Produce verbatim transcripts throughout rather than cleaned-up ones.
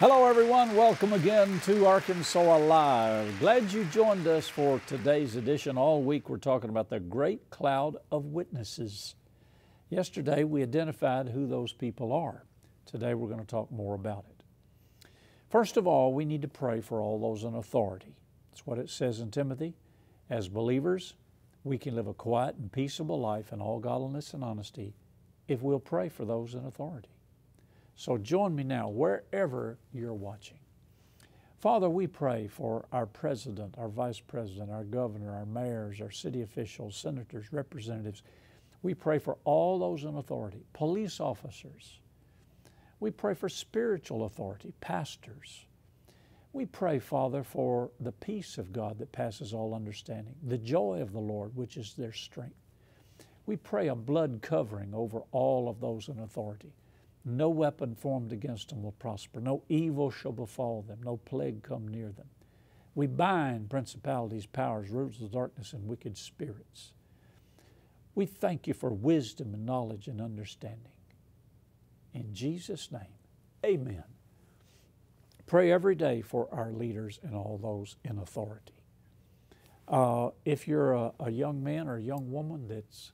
Hello everyone, welcome again to Arkansas Alive. Glad you joined us for today's edition. All week we're talking about the great cloud of witnesses. Yesterday we identified who those people are. Today we're going to talk more about it. First of all, we need to pray for all those in authority. That's what it says in Timothy. As believers, we can live a quiet and peaceable life in all godliness and honesty if we'll pray for those in authority. So join me now wherever you're watching. Father, we pray for our president, our vice president, our governor, our mayors, our city officials, senators, representatives. We pray for all those in authority, police officers. We pray for spiritual authority, pastors. We pray, Father, for the peace of God that passes all understanding, the joy of the Lord, which is their strength. We pray a blood covering over all of those in authority. No weapon formed against them will prosper. No evil shall befall them. No plague come near them. We bind principalities, powers, rulers of darkness, and wicked spirits. We thank you for wisdom and knowledge and understanding. In Jesus' name, amen. Pray every day for our leaders and all those in authority. Uh, if you're a, a young man or a young woman that's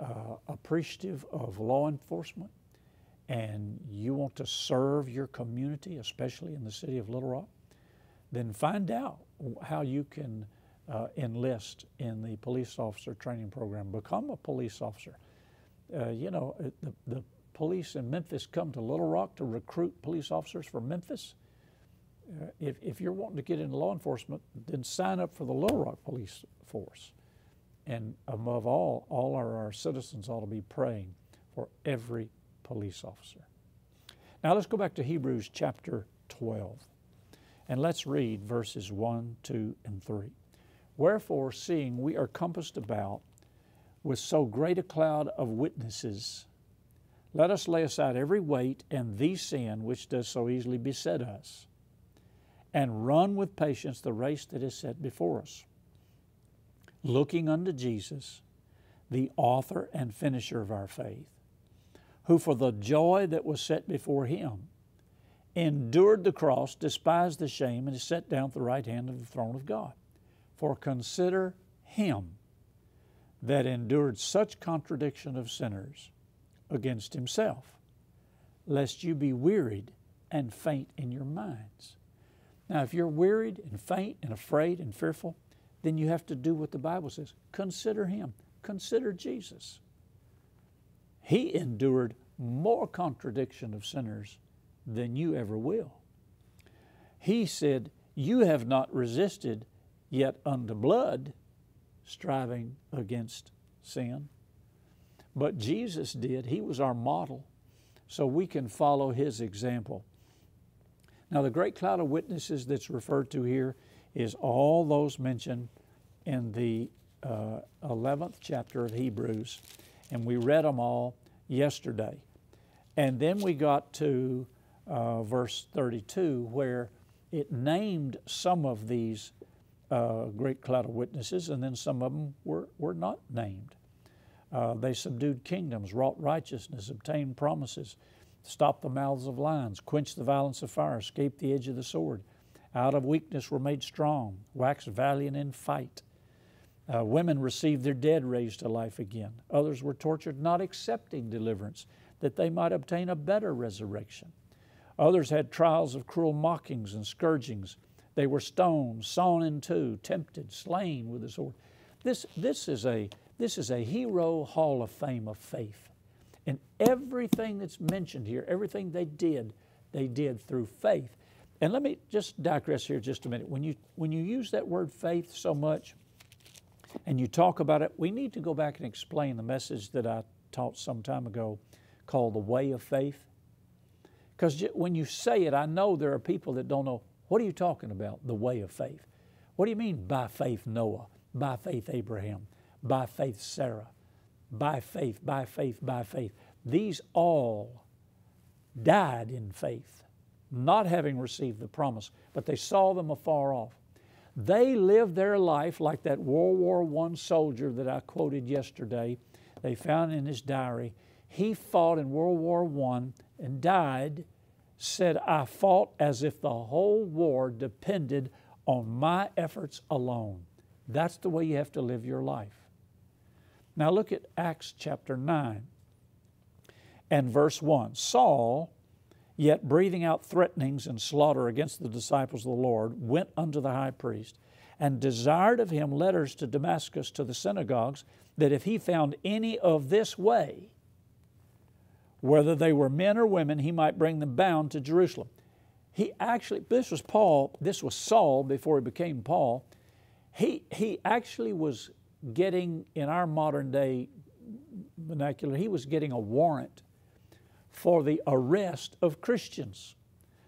uh, appreciative of law enforcement, and you want to serve your community, especially in the city of Little Rock, then find out how you can uh, enlist in the police officer training program. Become a police officer. Uh, you know, the, the police in Memphis come to Little Rock to recruit police officers for Memphis. Uh, if, if you're wanting to get into law enforcement, then sign up for the Little Rock Police Force. And above all, all our, our citizens ought to be praying for every police officer. Now let's go back to Hebrews chapter twelve and let's read verses one, two, and three. Wherefore, seeing we are compassed about with so great a cloud of witnesses, let us lay aside every weight and the sin which does so easily beset us, and run with patience the race that is set before us, looking unto Jesus, the author and finisher of our faith, who for the joy that was set before him endured the cross, despised the shame, and is set down at the right hand of the throne of God. For consider him that endured such contradiction of sinners against himself, lest you be wearied and faint in your minds. Now, if you're wearied and faint and afraid and fearful, then you have to do what the Bible says. Consider him. Consider Jesus. He endured more contradiction of sinners than you ever will. He said, you have not resisted yet unto blood, striving against sin. But Jesus did. He was our model, so we can follow His example. Now, the great cloud of witnesses that's referred to here is all those mentioned in the uh, eleventh chapter of Hebrews. And we read them all yesterday. And then we got to uh, verse thirty-two, where it named some of these uh, great cloud of witnesses, and then some of them were, were not named. Uh, they subdued kingdoms, wrought righteousness, obtained promises, stopped the mouths of lions, quenched the violence of fire, escaped the edge of the sword. Out of weakness were made strong, waxed valiant in fight. Uh, women received their dead raised to life again. Others were tortured, not accepting deliverance, that they might obtain a better resurrection. Others had trials of cruel mockings and scourgings. They were stoned, sawn in two, tempted, slain with a sword. This, this, is a, this is a hero hall of fame of faith. And everything that's mentioned here, everything they did, they did through faith. And let me just digress here just a minute. When you, when you use that word faith so much, and you talk about it, we need to go back and explain the message that I taught some time ago called The Way of Faith. Because when you say it, I know there are people that don't know, what are you talking about, the way of faith? What do you mean by faith Noah, by faith Abraham, by faith Sarah, by faith, by faith, by faith? These all died in faith, not having received the promise, but they saw them afar off. They lived their life like that World War One soldier that I quoted yesterday. They found in his diary, he fought in World War One and died said, I fought as if the whole war depended on my efforts alone. That's the way you have to live your life. Now look at Acts chapter nine and verse one. Saul, yet breathing out threatenings and slaughter against the disciples of the Lord, went unto the high priest and desired of him letters to Damascus to the synagogues, that if he found any of this way, whether they were men or women, he might bring them bound to Jerusalem. He actually, this was Paul, this was Saul before he became Paul. He, he actually was getting, in our modern day vernacular, he was getting a warrant for the arrest of Christians,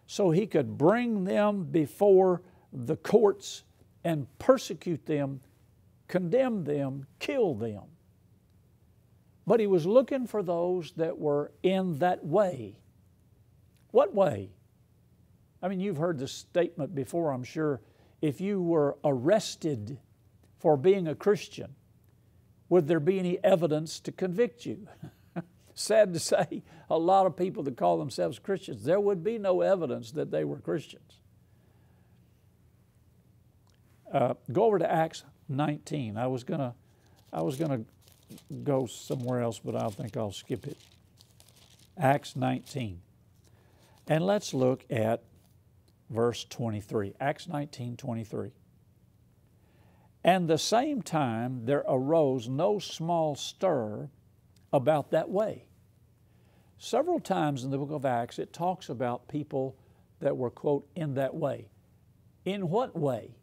so he could bring them before the courts and persecute them, condemn them, kill them. But he was looking for those that were in that way. What way? I mean, you've heard this statement before, I'm sure. If you were arrested for being a Christian, would there be any evidence to convict you? Sad to say, a lot of people that call themselves Christians, there would be no evidence that they were Christians. Uh, go over to Acts nineteen. I was gonna, I was gonna go somewhere else, but I think I'll skip it. Acts nineteen, and let's look at verse twenty-three. Acts nineteen twenty-three. And the same time there arose no small stir about that way. Several times in the book of Acts it talks about people that were, quote, in that way. In what way?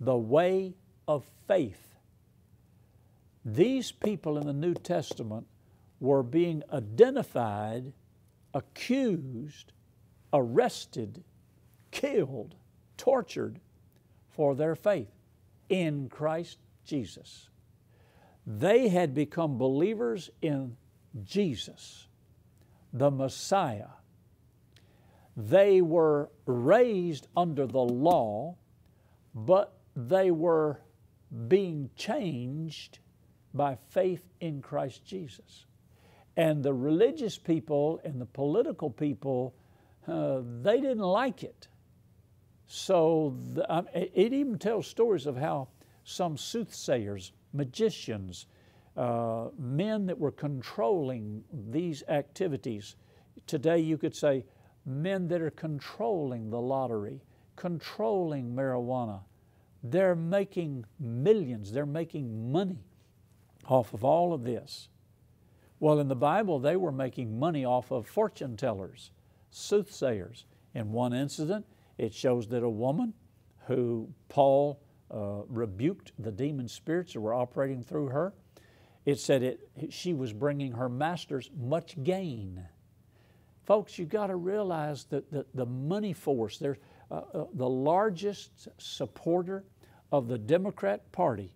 The way of faith. These people in the New Testament were being identified, accused, arrested, killed, tortured for their faith in Christ Jesus. They had become believers in Jesus, the Messiah. They were raised under the law, but they were being changed by faith in Christ Jesus. And the religious people and the political people, uh, they didn't like it. So the, um, it even tells stories of how some soothsayers, magicians, uh, men that were controlling these activities. Today you could say men that are controlling the lottery, controlling marijuana. They're making millions, they're making money off of all of this. Well, in the Bible they were making money off of fortune tellers, soothsayers. In one incident it shows that a woman who Paul Uh, rebuked the demon spirits that were operating through her. It said it, she was bringing her masters much gain. Folks, you got to realize that the, the money force, they're, uh, uh, the largest supporter of the Democrat Party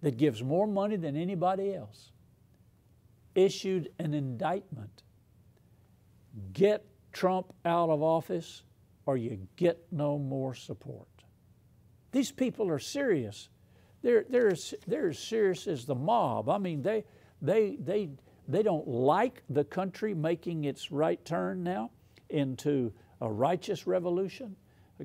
that gives more money than anybody else, issued an indictment. Get Trump out of office or you get no more support. These people are serious. They're, they're, they're as serious as the mob. I mean, they, they, they, they don't like the country making its right turn now into a righteous revolution,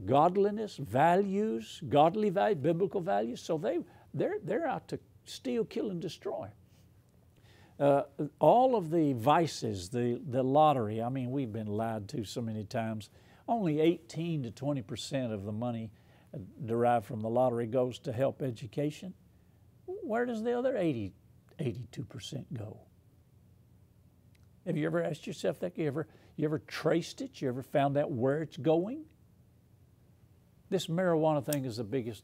godliness, values, godly values, biblical values. So they, they're, they're out to steal, kill, and destroy. Uh, all of the vices, the, the lottery, I mean, we've been lied to so many times. Only eighteen to twenty percent of the money derived from the lottery goes to help education. Where does the other eighty, eighty-two percent go? Have you ever asked yourself that? You ever, you ever traced it? You ever found out where it's going? This marijuana thing is the biggest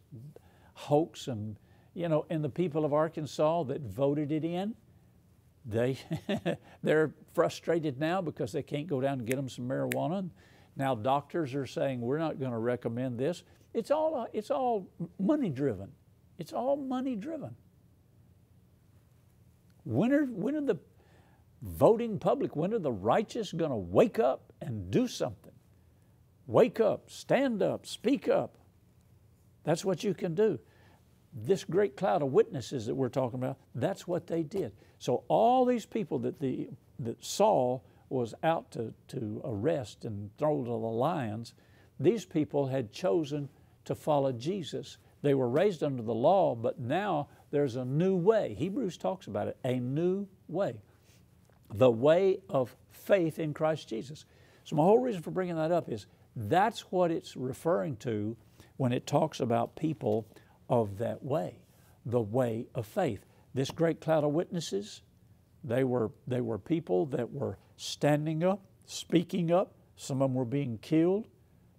hoax, and you know, and the people of Arkansas that voted it in, they they're frustrated now because they can't go down and get them some marijuana. Now doctors are saying we're not going to recommend this. It's all, it's all money driven. It's all money driven. When are, when are the voting public, when are the righteous going to wake up and do something? Wake up, stand up, speak up. That's what you can do. This great cloud of witnesses that we're talking about, that's what they did. So all these people that, the, that Saul was out to, to arrest and throw to the lions, these people had chosen to follow Jesus. They were raised under the law, but now there's a new way. Hebrews talks about it, a new way. The way of faith in Christ Jesus. So my whole reason for bringing that up is that's what it's referring to when it talks about people of that way, the way of faith. This great cloud of witnesses, they were, they were people that were standing up, speaking up. Some of them were being killed,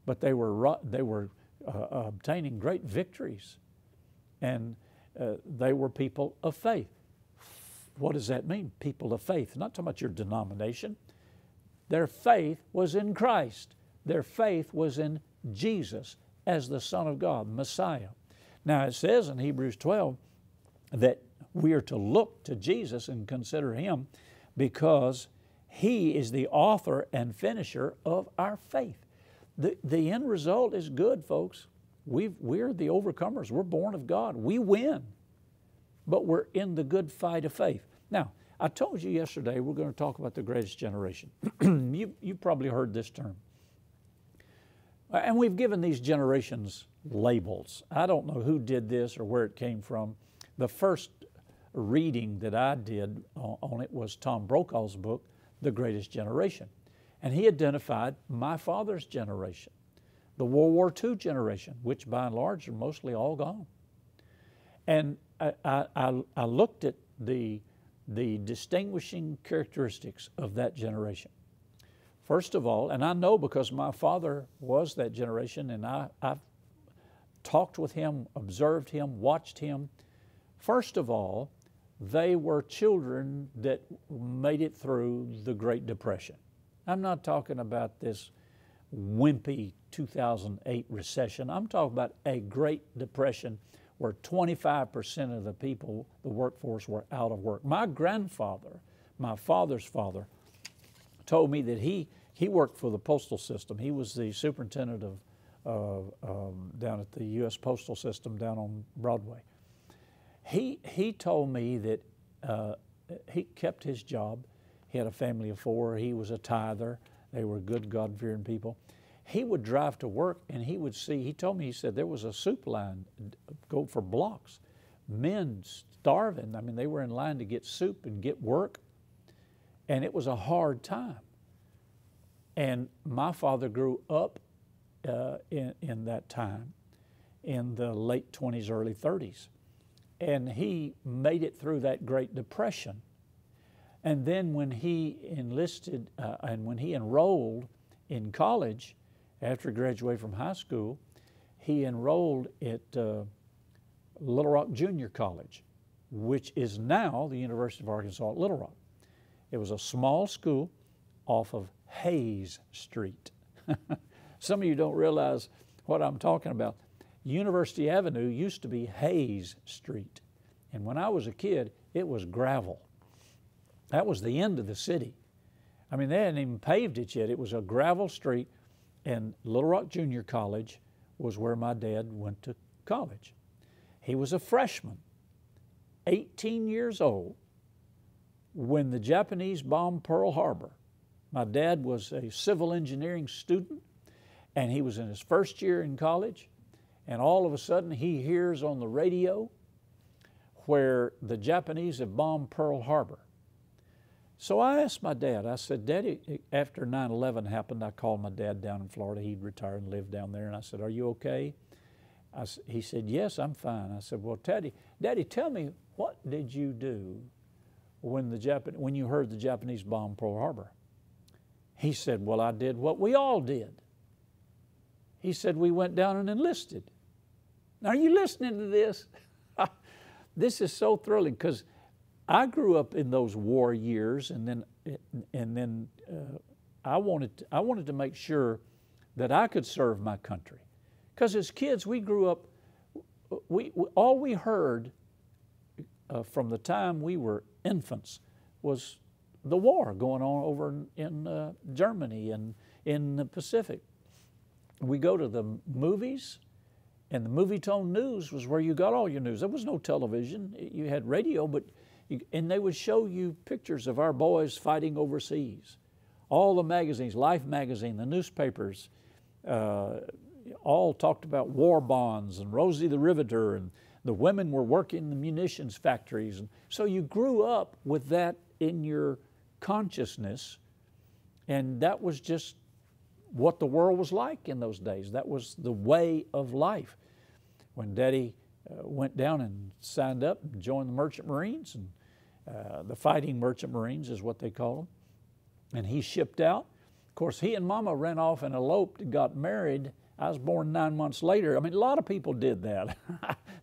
but they were, they were uh, obtaining great victories. And uh, they were people of faith. What does that mean, people of faith? Not talking about your denomination. Their faith was in Christ. Their faith was in Jesus as the Son of God, Messiah. Now it says in Hebrews twelve that we are to look to Jesus and consider Him because He is the author and finisher of our faith. The, the end result is good, folks. We've, we're the overcomers. We're born of God. We win. But we're in the good fight of faith. Now, I told you yesterday we're going to talk about the greatest generation. you, you probably heard this term. And we've given these generations labels. I don't know who did this or where it came from. The first reading that I did on it was Tom Brokaw's book, The Greatest Generation. And he identified my father's generation, the World War Two generation, which by and large are mostly all gone. And I, I, I looked at the, the distinguishing characteristics of that generation. First of all, and I know because my father was that generation and I, I've talked with him, observed him, watched him. First of all, they were children that made it through the Great Depression. I'm not talking about this wimpy two thousand eight recession. I'm talking about a Great Depression where twenty-five percent of the people, the workforce, were out of work. My grandfather, my father's father, told me that he, he worked for the postal system. He was the superintendent of uh, um, down at the U S Postal System down on Broadway. He, he told me that uh, he kept his job. He had a family of four. He was a tither. They were good, God-fearing people. He would drive to work and he would see, he told me, he said there was a soup line go for blocks, men starving. I mean, they were in line to get soup and get work. And it was a hard time. And my father grew up uh, in, in that time, in the late twenties, early thirties. And he made it through that Great Depression. And then when he enlisted uh, and when he enrolled in college, after he graduated from high school, he enrolled at uh, Little Rock Junior College, which is now the University of Arkansas at Little Rock. It was a small school off of Hayes Street. Some of you don't realize what I'm talking about. University Avenue used to be Hayes Street. And when I was a kid, it was gravel. That was the end of the city. I mean, they hadn't even paved it yet. It was a gravel street. And Little Rock Junior College was where my dad went to college. He was a freshman, eighteen years old, when the Japanese bombed Pearl Harbor. My dad was a civil engineering student, and he was in his first year in college. And all of a sudden, he hears on the radio where the Japanese have bombed Pearl Harbor. So I asked my dad, I said, Daddy, after nine eleven happened, I called my dad down in Florida. He'd retired and lived down there. And I said, are you okay? I, he said, yes, I'm fine. I said, well, Daddy, Daddy, tell me, what did you do when, the Japan, when you heard the Japanese bomb Pearl Harbor? He said, well, I did what we all did. He said, we went down and enlisted. Now, are you listening to this? This is so thrilling because I grew up in those war years, and then, and then uh, I wanted to, I wanted to make sure that I could serve my country, because as kids we grew up, we, we all we heard uh, from the time we were infants was the war going on over in, in uh, Germany and in the Pacific. We go to the movies. And the movie tone news was where you got all your news. There was no television. You had radio, but You, and they would show you pictures of our boys fighting overseas. all the magazines, Life magazine, the newspapers, uh, all talked about war bonds and Rosie the Riveter, and the women were working in the munitions factories. And so you grew up with that in your consciousness, and that was just what the world was like in those days. That was the way of life. When Daddy uh, went down and signed up and joined the Merchant Marines, and uh, the Fighting Merchant Marines is what they call them, and he shipped out. Of course, he and Mama ran off and eloped and got married. I was born nine months later. I mean, a lot of people did that.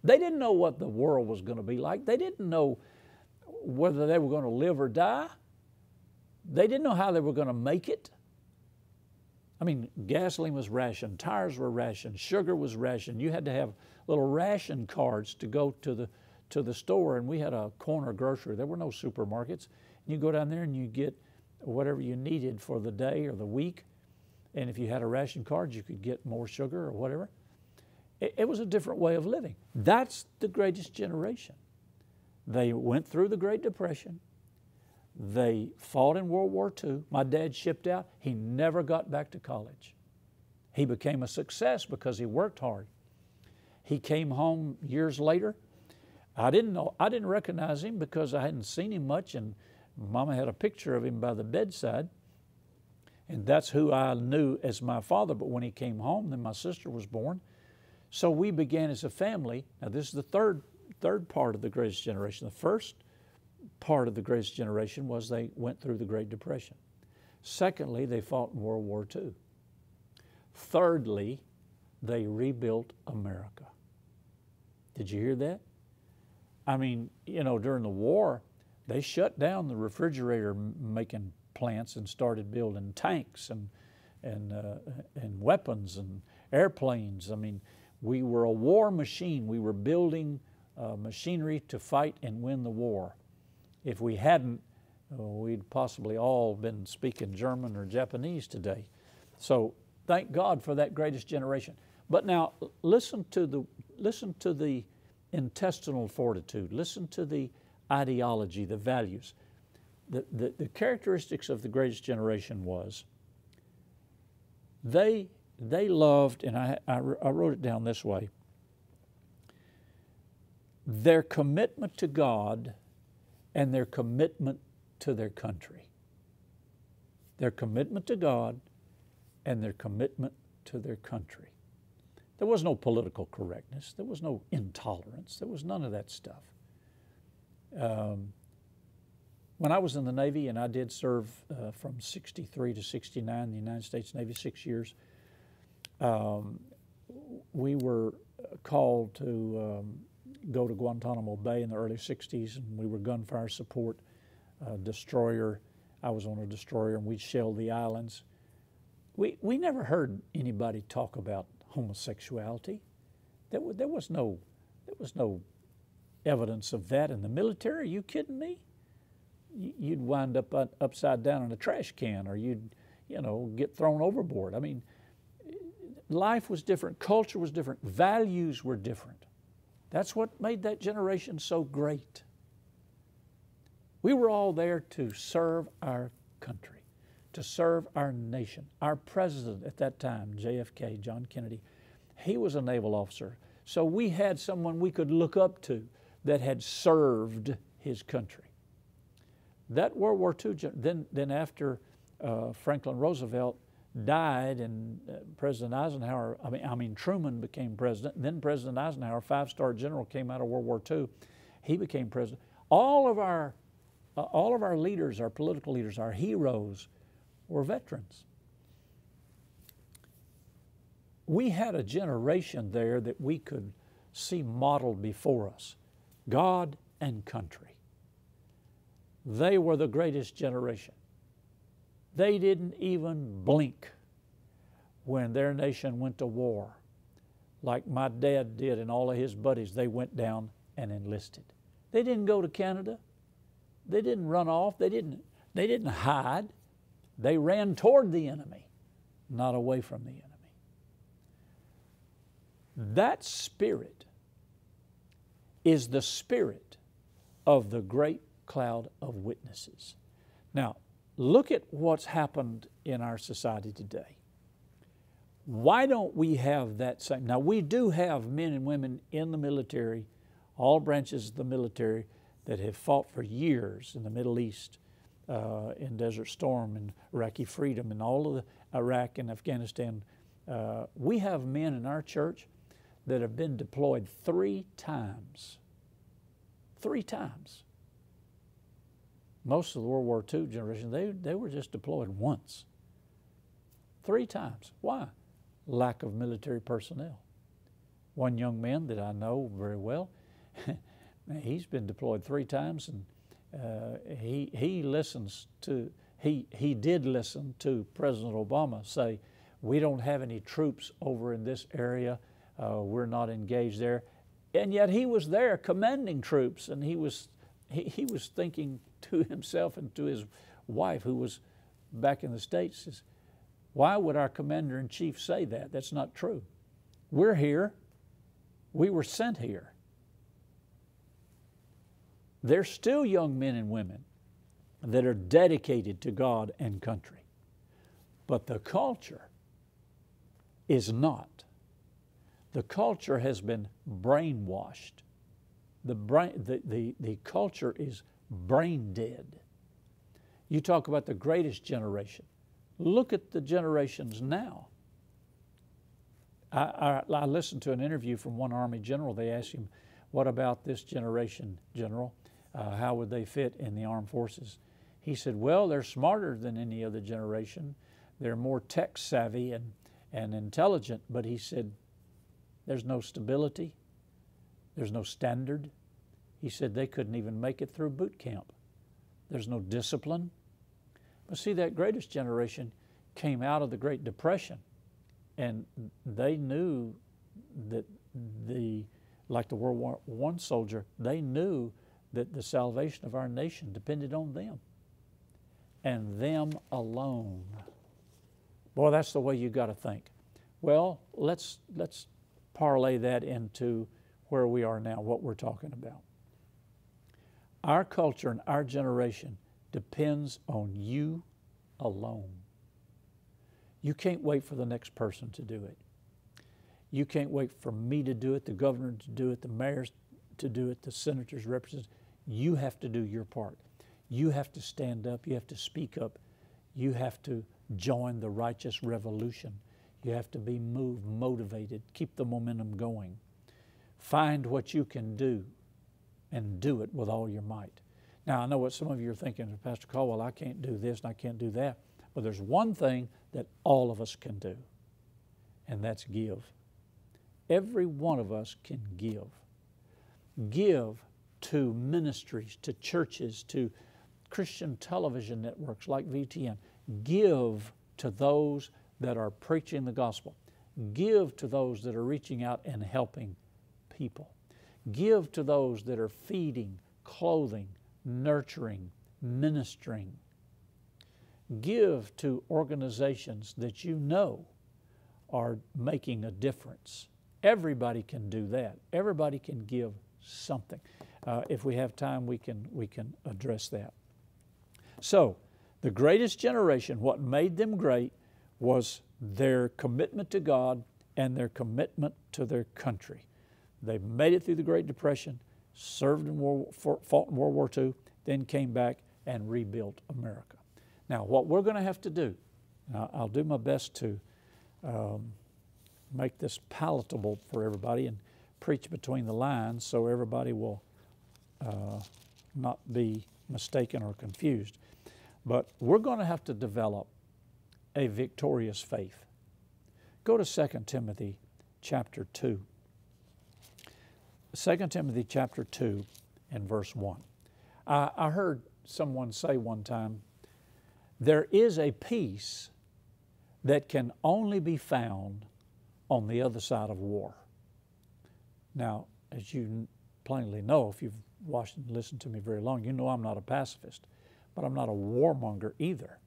They didn't know what the world was going to be like. They didn't know whether they were going to live or die. They didn't know how they were going to make it. I mean, gasoline was rationed, tires were rationed, sugar was rationed. You had to have little ration cards to go to the, to the store, and we had a corner grocery. There were no supermarkets. You go down there and you get whatever you needed for the day or the week, and if you had a ration card, you could get more sugar or whatever. It, it was a different way of living. That's the greatest generation. They went through the Great Depression. They fought in World War Two. My dad shipped out. He never got back to college. He became a success because he worked hard. He came home years later. I didn't know, I didn't recognize him because I hadn't seen him much, and Mama had a picture of him by the bedside, and that's who I knew as my father. But when he came home, then my sister was born. So we began as a family. Now this is the third, third part of the Greatest Generation. The first part of the Greatest Generation was they went through the Great Depression. Secondly, they fought in World War Two. Thirdly, they rebuilt America. Did you hear that? I mean, you know, during the war, they shut down the refrigerator making plants and started building tanks and, and, uh, and weapons and airplanes. I mean, we were a war machine. We were building uh, machinery to fight and win the war. If we hadn't, we'd possibly all been speaking German or Japanese today. So thank God for that Greatest Generation. But now listen to the, listen to the intestinal fortitude. Listen to the ideology, the values. The, the, the characteristics of the Greatest Generation was they, they loved, and I, I, I wrote it down this way, their commitment to God and their commitment to their country. Their commitment to God and their commitment to their country. There was no political correctness. There was no intolerance. There was none of that stuff. Um, when I was in the Navy, and I did serve uh, from sixty-three to sixty-nine in the United States Navy, six years, um, we were called to um, go to Guantanamo Bay in the early sixties, and we were gunfire support, uh, destroyer. I was on a destroyer, and we'd shell the islands. We, we never heard anybody talk about homosexuality. There, there was no, there was no evidence of that in the military. Are you kidding me? You'd wind up upside down in a trash can, or you'd, you know, get thrown overboard. I mean, life was different. Culture was different. Values were different. That's what made that generation so great. We were all there to serve our country, to serve our nation. Our president at that time, J F K, John Kennedy, he was a naval officer. So we had someone we could look up to that had served his country. That World War Two, then, then after uh, Franklin Roosevelt died, and President Eisenhower, I mean, I mean Truman became president, then President Eisenhower, five-star general, came out of World War Two. He became president. All of our, uh, all of our leaders, our political leaders, our heroes were veterans. We had a generation there that we could see modeled before us, God and country. They were the greatest generation. They didn't even blink when their nation went to war. Like my dad did and all of his buddies, they went down and enlisted. They didn't go to Canada. They didn't run off. They didn't, they didn't hide. They ran toward the enemy, not away from the enemy. That spirit is the spirit of the great cloud of witnesses. Now, look at what's happened in our society today. Why don't we have that same? Now, we do have men and women in the military, all branches of the military, that have fought for years in the Middle East, uh, in Desert Storm and Iraqi Freedom and all of the Iraq and Afghanistan. Uh, we have men in our church that have been deployed three times, three times. Most of the World War Two generation, they, they were just deployed once, three times. Why? Lack of military personnel. One young man that I know very well, he's been deployed three times, and uh, he, he listens to, he, he did listen to President Obama say, we don't have any troops over in this area, uh, we're not engaged there. And yet he was there commanding troops, and he was, he, he was thinking to himself and to his wife, who was back in the States, is, why would our commander-in-chief say that? That's not true. We're here. We were sent here. There's still young men and women that are dedicated to God and country. But the culture is not. The culture has been brainwashed. The, brain, the, the, the culture is brain dead. You talk about the greatest generation. Look at the generations now. I, I, I listened to an interview from one Army general. They asked him, what about this generation, General? Uh, how would they fit in the armed forces? He said, well, they're smarter than any other generation. They're more tech savvy and, and intelligent. But he said, there's no stability. There's no standard. He said they couldn't even make it through boot camp. There's no discipline. But see, that greatest generation came out of the Great Depression, and they knew that the, like the World War One soldier, they knew that the salvation of our nation depended on them and them alone. Boy, that's the way you got to think. Well, let's, let's parlay that into where we are now, what we're talking about. Our culture and our generation depends on you alone. You can't wait for the next person to do it. You can't wait for me to do it, the governor to do it, the mayors to do it, the senators, representatives. You have to do your part. You have to stand up. You have to speak up. You have to join the righteous revolution. You have to be moved, motivated, keep the momentum going. Find what you can do and do it with all your might. Now, I know what some of you are thinking, Pastor Caldwell, I can't do this and I can't do that. But there's one thing that all of us can do, and that's give. Every one of us can give. Give to ministries, to churches, to Christian television networks like V T N. Give to those that are preaching the gospel. Give to those that are reaching out and helping people. Give to those that are feeding, clothing, nurturing, ministering. Give to organizations that you know are making a difference. Everybody can do that. Everybody can give something. Uh, if we have time, we can, we can address that. So, the greatest generation, what made them great was their commitment to God and their commitment to their country. They made it through the Great Depression, served in World War, fought in World War Two, then came back and rebuilt America. Now, what we're going to have to do, and I'll do my best to um, make this palatable for everybody and preach between the lines so everybody will uh, not be mistaken or confused. But we're going to have to develop a victorious faith. Go to Second Timothy chapter two. Second Timothy chapter two and verse one. I, I heard someone say one time, there is a peace that can only be found on the other side of war. Now, as you plainly know, if you've watched and listened to me very long, you know I'm not a pacifist, but I'm not a warmonger either.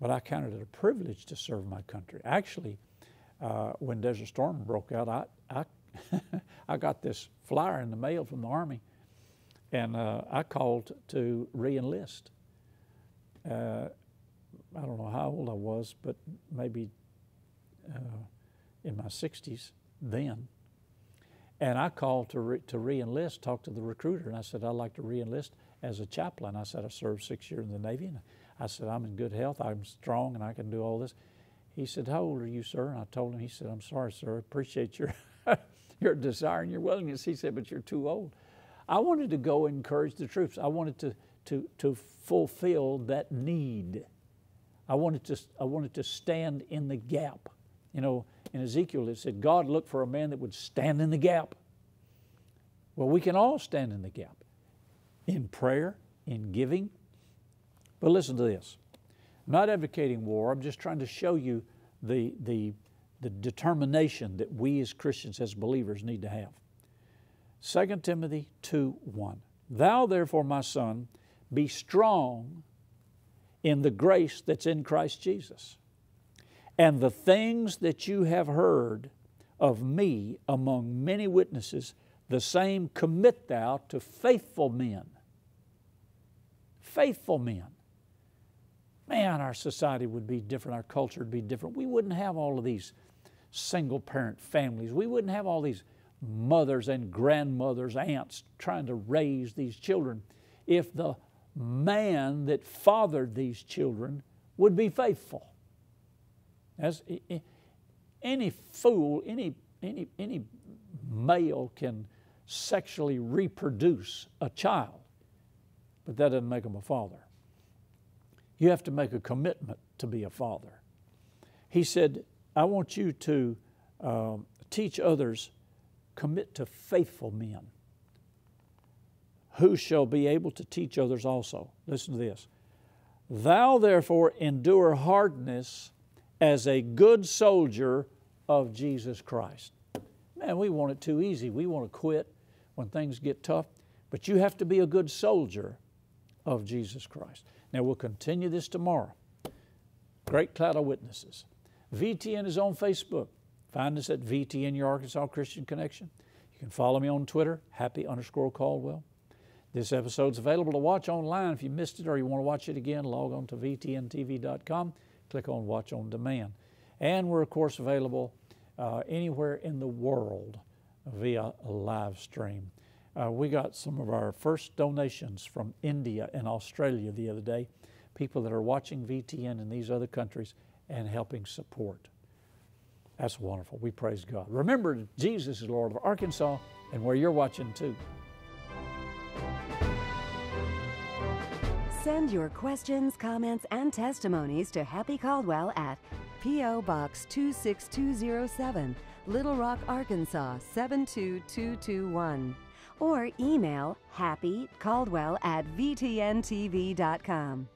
But I counted it a privilege to serve my country. Actually, uh, when Desert Storm broke out, I, I I got this flyer in the mail from the Army, and uh, I called to re-enlist. uh, I don't know how old I was, but maybe uh, in my sixties then. And I called to re to re-enlist, talked to the recruiter, and I said, I'd like to re-enlist as a chaplain. I said, I served six years in the Navy, and I said, I'm in good health, I'm strong, and I can do all this. He said, how old are you, sir? And I told him. He said, I'm sorry, sir, I appreciate your, your desire and your willingness. He said, but you're too old. I wanted to go and encourage the troops. I wanted to, to, to fulfill that need. I wanted to, I wanted to stand in the gap. You know, in Ezekiel it said, God looked for a man that would stand in the gap. Well, we can all stand in the gap in prayer, in giving. But listen to this. I'm not advocating war. I'm just trying to show you the, the, the determination that we as Christians, as believers, need to have. Second Timothy two one. Thou therefore, my son, be strong in the grace that's in Christ Jesus, and the things that you have heard of me among many witnesses, the same commit thou to faithful men. Faithful men. Man, our society would be different. Our culture would be different. We wouldn't have all of these single-parent families. We wouldn't have all these mothers and grandmothers, aunts trying to raise these children if the man that fathered these children would be faithful. As any fool, any, any, any male can sexually reproduce a child, but that doesn't make him a father. You have to make a commitment to be a father. He said, I want you to um, teach others, commit to faithful men who shall be able to teach others also. Listen to this. Thou therefore endure hardness as a good soldier of Jesus Christ. Man, we want it too easy. We want to quit when things get tough. But you have to be a good soldier of Jesus Christ. Now, we'll continue this tomorrow. Great cloud of witnesses. V T N is on Facebook. Find us at V T N, your Arkansas Christian Connection. You can follow me on Twitter, happy underscore Caldwell. This episode's available to watch online. If you missed it or you want to watch it again, log on to V T N T V dot com. Click on Watch on Demand. And we're, of course, available uh, anywhere in the world via a live stream. Uh, we got some of our first donations from India and Australia the other day, people that are watching V T N in these other countries and helping support. That's wonderful. We praise God. Remember, Jesus is Lord of Arkansas and where you're watching too. Send your questions, comments, and testimonies to Happy Caldwell at P O Box two six two zero seven, Little Rock, Arkansas seven two two two one. Or email happy caldwell at V T N T V dot com.